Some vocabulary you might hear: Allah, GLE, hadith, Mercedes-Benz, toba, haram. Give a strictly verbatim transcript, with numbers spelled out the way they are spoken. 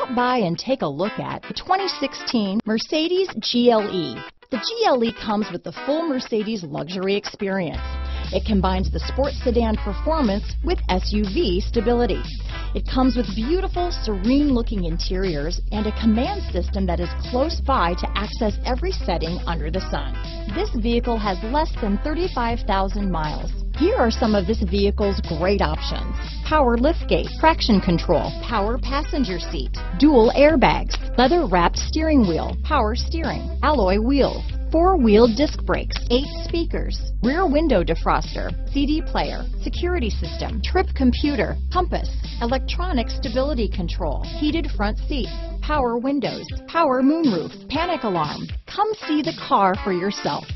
Stop by and take a look at the twenty sixteen Mercedes G L E. The G L E comes with the full Mercedes luxury experience. It combines the sports sedan performance with S U V stability. It comes with beautiful, serene-looking interiors and a command system that is close by to access every setting under the sun. This vehicle has less than thirty-five thousand miles. Here are some of this vehicle's great options: power liftgate, traction control, power passenger seat, dual airbags, leather-wrapped steering wheel, power steering, alloy wheels, four-wheel disc brakes, eight speakers, rear window defroster, C D player, security system, trip computer, compass, electronic stability control, heated front seats, power windows, power moonroof, panic alarm. Come see the car for yourself.